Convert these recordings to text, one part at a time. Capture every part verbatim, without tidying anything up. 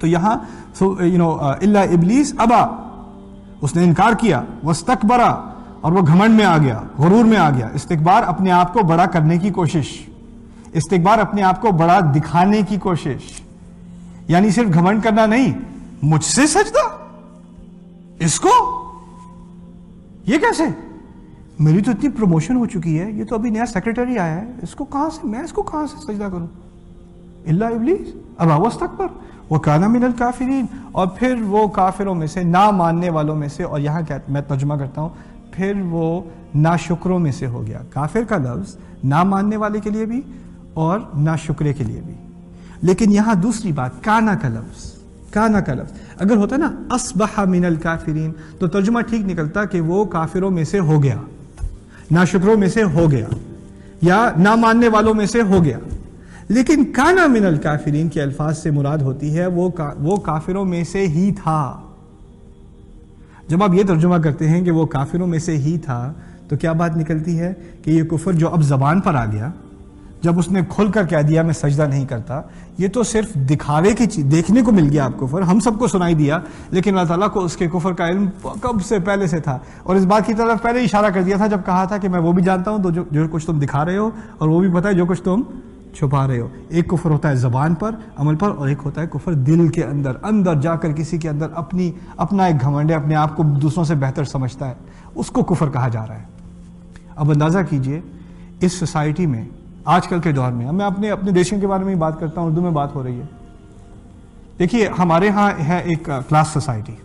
तो यहाँ so you know इल्ला इब्लीस अबा, उसने इनकार किया, वस्तकबरा, और वो घमंड में आ गया, गुरूर में आ गया। इस्तिकबार अपने आप को बड़ा करने की कोशिश, इस्तिकबार अपने आप को बड़ा दिखाने की कोशिश, यानी सिर्फ घमंड करना नहीं, मुझसे सजदा, इसको, ये कैसे, मेरी तो इतनी प्रमोशन हो चुकी है, ये तो अभी नया सेक्रेटरी आया है, इसको कहां से, मैं इसको कहां से सजदा करूं। इल्ला इब्लीस अबा वस्तकबर व काना मिनल काफिरीन, और फिर वो काफिरों में से, ना मानने वालों में से, और यहाँ क्या मैं तर्जुमा करता हूँ, फिर वो नाशुक्रों में से हो गया। काफिर का लफ्ज़ ना मानने वाले के लिए भी और नाशुक्रे के लिए भी। लेकिन यहाँ दूसरी बात, काना का लफ्ज़, काना का लफ्ज़ अगर होता ना अस्बहा मिनल काफिरीन, तो तर्जुमा ठीक निकलता कि वो काफिरों में से हो गया, नाशुक्रों में से हो गया, या ना मानने वालों में से हो गया। लेकिन काना मिनल काफिरीन के अल्फाज से मुराद होती है वो का, वो काफिरों में से ही था। जब आप ये तर्जुमा करते हैं कि वो काफिरों में से ही था, तो क्या बात निकलती है कि ये कुफर जो अब ज़बान पर आ गया, जब उसने खुल कर कह दिया मैं सजदा नहीं करता, ये तो सिर्फ दिखावे की चीज़, देखने को मिल गया आपको कुफर, हम सबको सुनाई दिया, लेकिन अल्लाह ताला को उसके कुफर का इल्म कब से पहले से था, और इस बात की तरफ पहले इशारा कर दिया था जब कहा था कि मैं वो भी जानता हूँ तो जो जो कुछ तुम दिखा रहे हो, और वो भी पता है जो कुछ तुम छुपा रहे हो। एक कुफर होता है ज़बान पर, अमल पर, और एक होता है कुफर दिल के अंदर, अंदर जाकर किसी के अंदर अपनी अपना एक घमंड है, अपने आप को दूसरों से बेहतर समझता है, उसको कुफर कहा जा रहा है। अब अंदाज़ा कीजिए इस सोसाइटी में आजकल के दौर में, मैं अपने अपने देशों के बारे में ही बात करता हूँ, उर्दू में बात हो रही है। देखिए हमारे यहाँ है एक class society,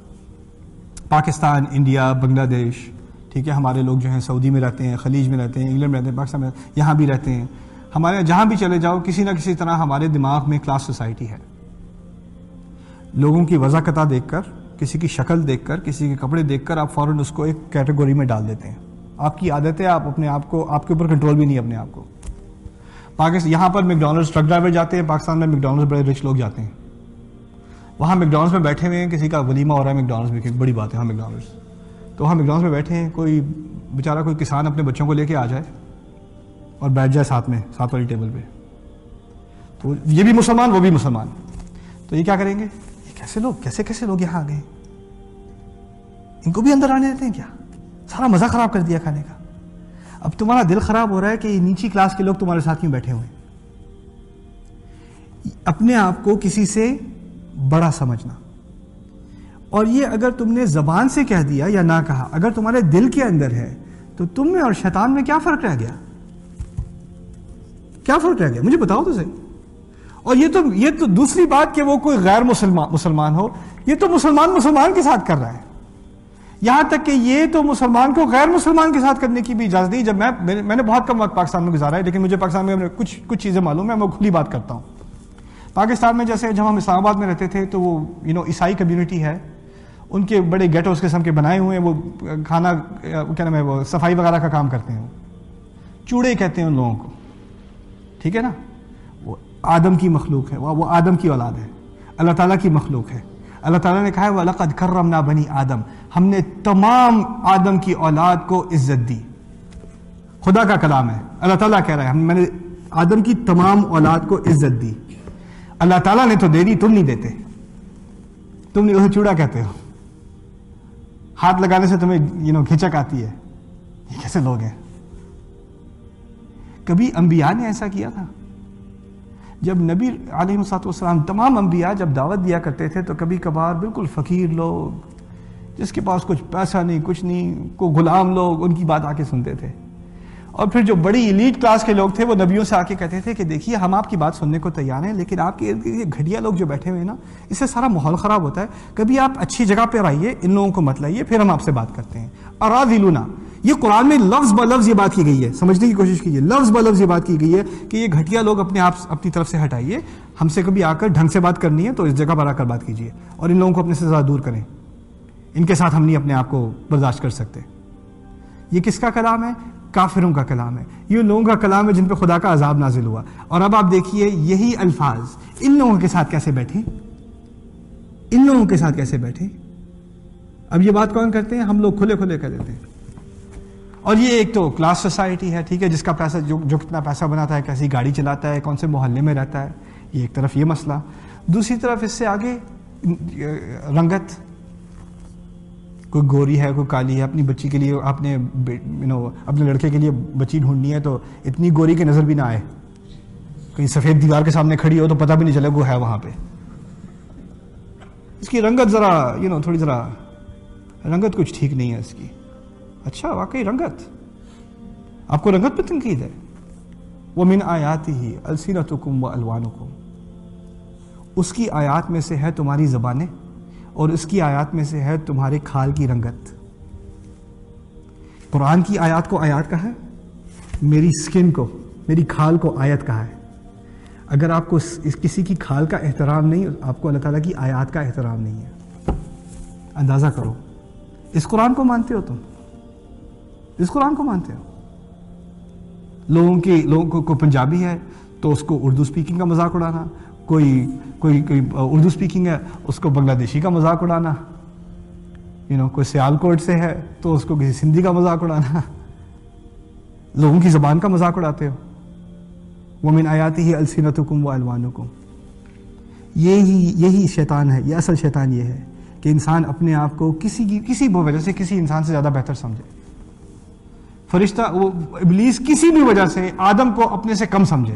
Pakistan, India, Bangladesh, ठीक है, हमारे लोग जो हैं सऊदी में रहते हैं, खलीज में रहते हैं, इंग्लैंड में रहते हैं, पाकिस्तान में, यहाँ भी रहते हैं, हमारे जहाँ भी चले जाओ किसी ना किसी तरह हमारे दिमाग में क्लास सोसाइटी है। लोगों की वजाकता देखकर, किसी की शक्ल देखकर, किसी के कपड़े देखकर आप फ़ौरन उसको एक कैटेगरी में डाल देते हैं। आपकी आदत है, आप अपने आप को, आपके ऊपर कंट्रोल भी नहीं अपने आप को। पाकिस्तान, यहाँ पर मैकडॉनल्ड्स ट्रक ड्राइवर जाते हैं, पाकिस्तान में मैकडॉनल्ड्स बड़े रिच लोग जाते हैं, वहाँ मैकडॉनल्ड्स में बैठे हुए हैं, किसी का वलीमा हो रहा है मैकडॉनल्ड्स में, एक बड़ी बात है, हाँ मैकडॉनल्ड्स, तो वहाँ मैकडॉनल्ड्स में बैठे हैं, कोई बेचारा कोई किसान अपने बच्चों को लेके आ जाए और बैठ जाए साथ में, साथ वाली टेबल पे, तो ये भी मुसलमान वो भी मुसलमान, तो ये क्या करेंगे, ये कैसे लोग, कैसे कैसे लोग यहाँ आ गए, इनको भी अंदर आने देते हैं क्या, सारा मज़ा ख़राब कर दिया खाने का। अब तुम्हारा दिल ख़राब हो रहा है कि ये नीची क्लास के लोग तुम्हारे साथ क्यों बैठे हुए हैं। अपने आप को किसी से बड़ा समझना, और ये अगर तुमने ज़बान से कह दिया या ना कहा, अगर तुम्हारे दिल के अंदर है तो तुम में और शैतान में क्या फ़र्क रह गया, क्या फ़र्क रह गया, मुझे बताओ तो सही। और ये तो ये तो दूसरी बात कि वो कोई गैर मुसलमान मुसलमान हो, ये तो मुसलमान मुसलमान के साथ कर रहा है, यहाँ तक कि ये तो मुसलमान को गैर मुसलमान के साथ करने की भी इजाज़त दी। जब मैं मैंने, मैंने बहुत कम वक्त पाकिस्तान में गुजारा है, लेकिन मुझे पाकिस्तान में कुछ कुछ चीज़ें मालूम है, मैं खुली बात करता हूँ। पाकिस्तान में जैसे जब हम इस्लामाबाद में रहते थे तो वो यू नो ईसाई कम्यूनिटी है, उनके बड़े गेटो उस किस्म के बनाए हुए हैं, वो खाना क्या नाम है, वो सफाई वगैरह का काम करते हैं, चूड़े कहते हैं उन लोगों को, ठीक है ना, वो आदम की मखलूक है, वो आदम की औलाद है, अल्लाह ताला की मखलूक है। अल्लाह ताला ने कहा है वलक़द करमना बनी आदम, हमने तमाम आदम की औलाद को इज्जत दी। खुदा का कलाम है, अल्लाह ताला कह रहा है मैंने आदम की तमाम औलाद को इज्जत दी, अल्लाह ताला ने तो दे दी, तुम नहीं देते, तुम नहीं, उसे चूड़ा कहते हो, हाथ लगाने से तुम्हें यू नो खिंचक आती है, ये कैसे लोग हैं। कभी अंबिया ने ऐसा किया था? जब नबी अलैहिस्सलाम, तमाम अंबिया जब दावत दिया करते थे तो कभी कभार बिल्कुल फ़कीर लोग, जिसके पास कुछ पैसा नहीं, कुछ नहीं, को गुलाम लोग, उनकी बात आके सुनते थे। और फिर जो बड़ी इलीट क्लास के लोग थे वो नबियों से आके कहते थे कि देखिए हम आपकी बात सुनने को तैयार हैं, लेकिन आपके ये घटिया लोग जो बैठे हुए हैं ना, इससे सारा माहौल ख़राब होता है, कभी आप अच्छी जगह पर आइए, इन लोगों को मत लाइए, फिर हम आपसे बात करते हैं। अराज़िलुना, ये कुरान में लफ्ज़ ब लफ्ज़ ये बात की गई है, समझने की कोशिश कीजिए, लफ्ज़ ब लफ्ज़ ये बात की गई है कि ये घटिया लोग अपने आप अपनी तरफ से हटाइए, हमसे कभी आकर ढंग से बात करनी है तो इस जगह पर आकर बात कीजिए, और इन लोगों को अपने से ज़्यादा दूर करें, इनके साथ हम नहीं अपने आप को बर्दाश्त कर सकते। ये किसका कलाम है? काफिरों का कलाम है, ये लोगों का कलाम है जिन पर खुदा का अजाब नाजिल हुआ। और अब आप देखिए यही अल्फाज इन लोगों के साथ कैसे बैठे, इन लोगों के साथ कैसे बैठे। अब ये बात कौन करते हैं? हम लोग खुले खुले कर देते हैं। और ये एक तो क्लास सोसाइटी है, ठीक है, जिसका पैसा जो जो कितना पैसा बनाता है, कैसी गाड़ी चलाता है, कौन से मोहल्ले में रहता है, ये एक तरफ ये मसला। दूसरी तरफ इससे आगे रंगत, कोई गोरी है कोई काली है, अपनी बच्ची के लिए आपने यू नो अपने लड़के के लिए बच्ची ढूंढनी है तो इतनी गोरी की नज़र भी ना आए, कहीं सफ़ेद दीवार के सामने खड़ी हो तो पता भी नहीं चले वो है वहाँ पे। इसकी रंगत ज़रा यू नो थोड़ी ज़रा रंगत कुछ ठीक नहीं है इसकी। अच्छा वाकई रंगत, आपको रंगत पर तनकीद है। वो मिन आयात ही अलसीनतुकुम व अलवानुकुम, उसकी आयात में से है तुम्हारी ज़बानें और उसकी आयात में से है तुम्हारे खाल की रंगत। कुरान की आयात को आयात कहा है, मेरी स्किन को मेरी खाल को आयत कहा है। अगर आपको इस किसी की खाल का एहतराम नहीं, आपको अल्लाह ताला की आयात का एहतराम नहीं है। अंदाज़ा करो, इस कुरान को मानते हो तुम, इस कुरान को मानते हो। लोगों की लोगों को, को पंजाबी है तो उसको उर्दू स्पीकिंग का मजाक उड़ाना, कोई कोई कोई उर्दू स्पीकिंग है उसको बांग्लादेशी का मजाक उड़ाना, यू नो कोई सियालकोट से है तो उसको किसी सिंधी का मजाक उड़ाना। लोगों की ज़बान का मजाक उड़ाते हो। वो मिन आयाती ही अलसिनतुकुम व अलवानुकुम, यही यही शैतान है। यह असल शैतान ये है कि इंसान अपने आप को किसी की किसी भी वजह से किसी इंसान से ज़्यादा बेहतर समझे। फरिश्ता वो इब्लीस किसी भी वजह से आदम को अपने से कम समझे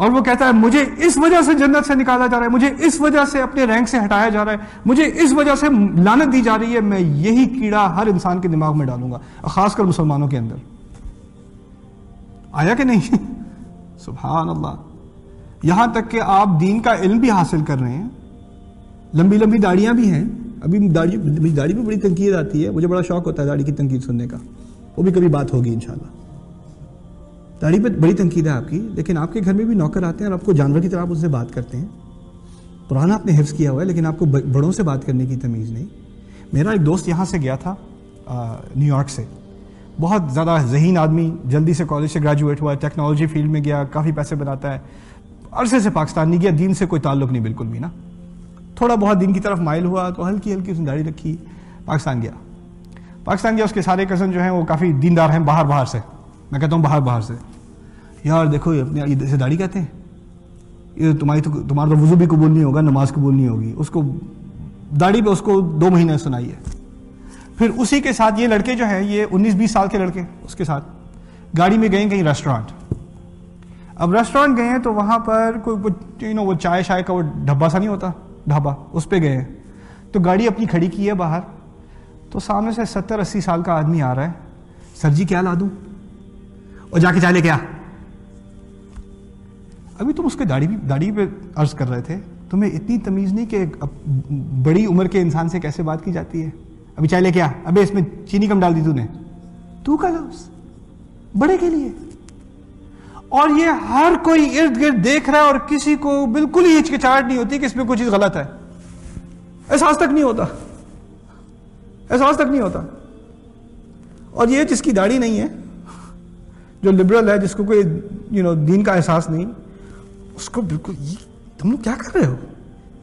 और वो कहता है मुझे इस वजह से जन्नत से निकाला जा रहा है, मुझे इस वजह से अपने रैंक से हटाया जा रहा है, मुझे इस वजह से लानत दी जा रही है। मैं यही कीड़ा हर इंसान के दिमाग में डालूंगा, खासकर मुसलमानों के अंदर। आया कि नहीं? सुभान अल्लाह। यहाँ तक कि आप दीन का इल्म भी हासिल कर रहे हैं, लंबी लंबी दाढ़ियाँ भी हैं। अभी दाढ़ी मेरी दाढ़ी में बड़ी तनकीद आती है, मुझे बड़ा शौक होता है दाढ़ी की तनकीद सुनने का, वो भी कभी बात होगी इंशाल्लाह। दाढ़ी पर बड़ी तनकीद है आपकी, लेकिन आपके घर में भी नौकर आते हैं और आपको जानवर की तरह आप उससे बात करते हैं। पुराना आपने हिफ्ज़ किया हुआ है लेकिन आपको बड़ों से बात करने की तमीज़ नहीं। मेरा एक दोस्त यहाँ से गया था न्यूयॉर्क से, बहुत ज़्यादा ज़हीन आदमी, जल्दी से कॉलेज से ग्रेजुएट हुआ, टेक्नोलॉजी फील्ड में गया, काफ़ी पैसे बनाता है। अरसे से पाकिस्तान नहीं गया, दीन से कोई ताल्लुक़ नहीं बिल्कुल भी ना। थोड़ा बहुत दिन की तरफ माइल हुआ तो हल्की हल्की उसने दाढ़ी रखी, पाकिस्तान गया। पाकिस्तान गया, उसके सारे कज़न जो हैं वो काफ़ी दीनदार हैं बाहर बाहर से। मैं कहता हूँ बाहर बाहर से, यार देखो ये अपने इधर से दाढ़ी कहते हैं, ये तुम्हारी तो तुम्हारा तो वज़ू भी कबूल नहीं होगा, नमाज कबूल नहीं होगी। उसको दाढ़ी पे उसको दो महीने सुनाई है। फिर उसी के साथ ये लड़के जो हैं, ये उन्नीस बीस साल के लड़के उसके साथ गाड़ी में गए कहीं रेस्टोरेंट। अब रेस्टोरेंट गए हैं तो वहाँ पर कोई यू नो वो चाय शाय का वो ढब्बा सा नहीं होता, ढाबा, उस पर गए हैं। तो गाड़ी अपनी खड़ी की है बाहर, तो सामने से सत्तर अस्सी साल का आदमी आ रहा है। सर जी क्या ला दूँ? और जाके चाय लेके आ। अभी तुम उसके दाढ़ी दाढ़ी पे अर्ज कर रहे थे, तुम्हें इतनी तमीज़ नहीं कि बड़ी उम्र के इंसान से कैसे बात की जाती है। अभी चाय लेके आ, अबे इसमें चीनी कम डाल दी तूने, तू का लफ्ज़ बड़े के लिए। और ये हर कोई इर्द गिर्द देख रहा है और किसी को बिल्कुल ही हिचकिचाहट नहीं होती कि इसमें कोई चीज़ गलत है। एहसास तक नहीं होता, एहसास तक नहीं होता। और ये जिसकी दाढ़ी नहीं है, जो लिबरल है, जिसको कोई यू नो दीन का एहसास नहीं, उसको बिल्कुल ये तुम लोग क्या कर रहे हो,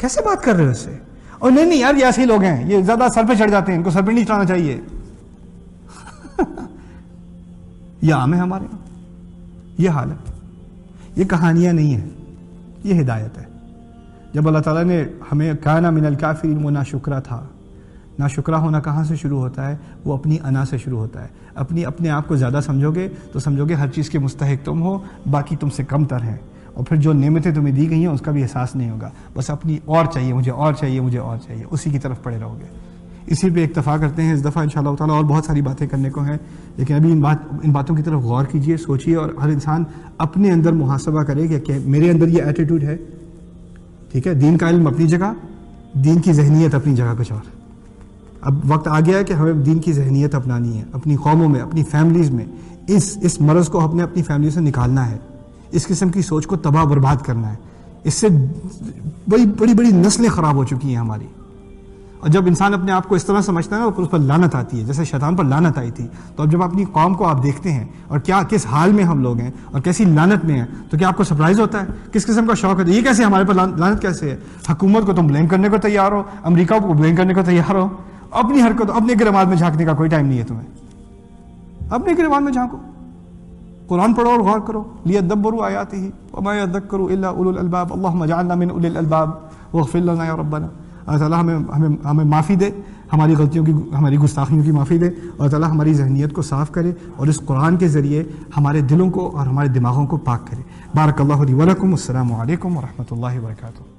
कैसे बात कर रहे हो इससे? और नहीं नहीं यार ये ऐसे ही लोग हैं, ये ज़्यादा सर पे चढ़ जाते हैं, इनको सर पे नहीं चढ़ाना चाहिए। यह आम है हमारे यहाँ, ये हाल है। ये कहानियाँ नहीं है, ये हिदायत है। जब अल्लाह ताला ने हमें काना मिनल काफिरीन वो नाशुक्रा था। ना शुक्रा होना कहाँ से शुरू होता है? वो अपनी अना से शुरू होता है। अपनी अपने आप को ज़्यादा समझोगे तो समझोगे हर चीज़ के मुस्तहिक तुम हो, बाकी तुमसे कमतर हैं। और फिर जो नेमतें तुम्हें दी गई हैं उसका भी एहसास नहीं होगा। बस अपनी और चाहिए, मुझे और चाहिए, मुझे और चाहिए, उसी की तरफ पड़े रहोगे। इसी पे इक्तफ़ा करते हैं इस दफ़ा। इंशाअल्लाह ताला और बहुत सारी बातें करने को हैं, लेकिन अभी इन बात इन बातों की तरफ गौर कीजिए, सोचिए, और हर इंसान अपने अंदर मुहासबा करे कि क्या मेरे अंदर ये एटीट्यूड है। ठीक है, दीन का इल्म अपनी जगह, दीन की जहनीत अपनी जगह कुछ और। अब वक्त आ गया है कि हमें दीन की जहनीत अपनानी है, अपनी कौमों में, अपनी फैमिलीज़ में। इस इस मर्ज़ को हमने अपनी फैमिली से निकालना है, इस किस्म की सोच को तबाह बर्बाद करना है। इससे बड़ी बड़ी बड़ी नस्लें ख़राब हो चुकी हैं हमारी। और जब इंसान अपने आप को इस तरह समझता है ना, उस पर लानत आती है, जैसे शैतान पर लानत आई थी। तो अब जब अपनी कौम को आप देखते हैं और क्या किस हाल में हम लोग हैं और कैसी लानत में हैं, तो क्या आपको सरप्राइज़ होता है? किस किस्म का शौक होता है? ये कैसे हमारे पर लानत कैसे है? हुकूमत को तुम ब्लेम करने को तैयार हो, अमरीका को ब्लेम करने को तैयार हो, अपनी हरकत अपने गिरमाद में झांकने का कोई टाइम नहीं है तुम्हें। अपने गिरमाद में झांको, कुरान पढ़ो और गौर करो। लियदब्बरू आयाति ही वमा यदक्करू इल्ला उलुल अलबाब। अल्लाहुम्मा जअलना मिन उलिल अलबाब वगफिर लना या रब्बना। अल्लाह ताला हमें हमें हमें माफ़ी दे, हमारी गलतियों की, हमारी गुस्ताखियों की माफ़ी दे, और ताला हमारी जहनीत को साफ़ करे और इस कुरान के ज़रिए हमारे दिलों को और हमारे दिमागों को पाक करे। बारकल्लाहु ली व लकुम। अस्सलामु अलैकुम व रहमतुल्लाहि व बरकातुहू।